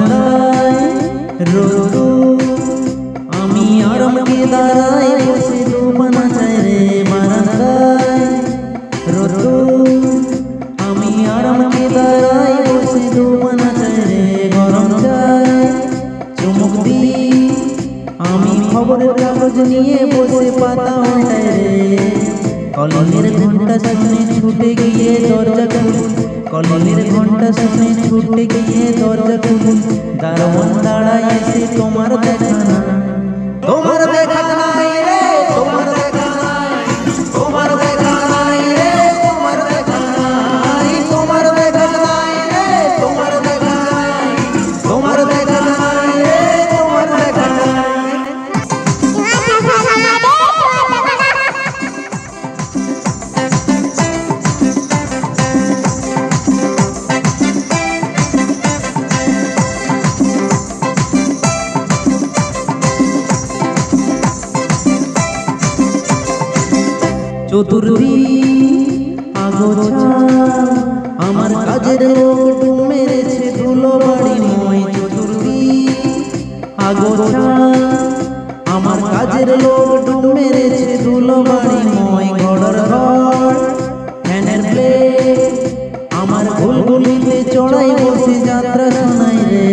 বারান্দায় রোদ আমি আরামকে দাঁড়ায় বসে ডোবানা চাই রে বারান্দায় রোদ আমি আরামকে দাঁড়ায় বসে ডোবানা চাই রে গরম চাই চুমুক দি আমি খবরের কাগজ নিয়ে বসে পাতা ওঠাই রে কলমের ঘন্টা শুনে ছুটে গিয়ে দরজা খুলে कलर घंटा सुने छूटे गए दरजा खुलुन दारोमन दाड़ाए से तुम्हार देखाना तुम्हार देखाना रे तुम्हार देखाना तुम्हार देखाना रे तुम्हार देखाना तुम्हार देखाना रे तुम्हार देखाना तुम्हार देखाना रे तुम्हार देखाना चतुर्थी आगोछा आमार काजेर ओट मेरेछे धुलो बाड़ी मोय चतुर्थी आगोछा आमार काजेर ओट मेरेछे धुलो बाड़ी मोय घड़र घर फैनेर प्लेट आमार गुलगुलिते चढ़ाई बसे यात्रा शोनाय रे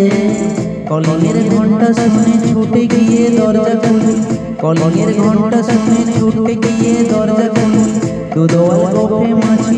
कलमेर घंटा शुने छुटे गिये दरजा खुले कलर घंटा सुने छूटे गए दरजा खुले दूध और कफे माछी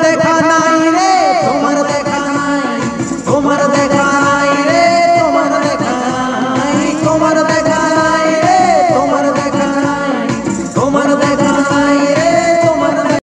देखाना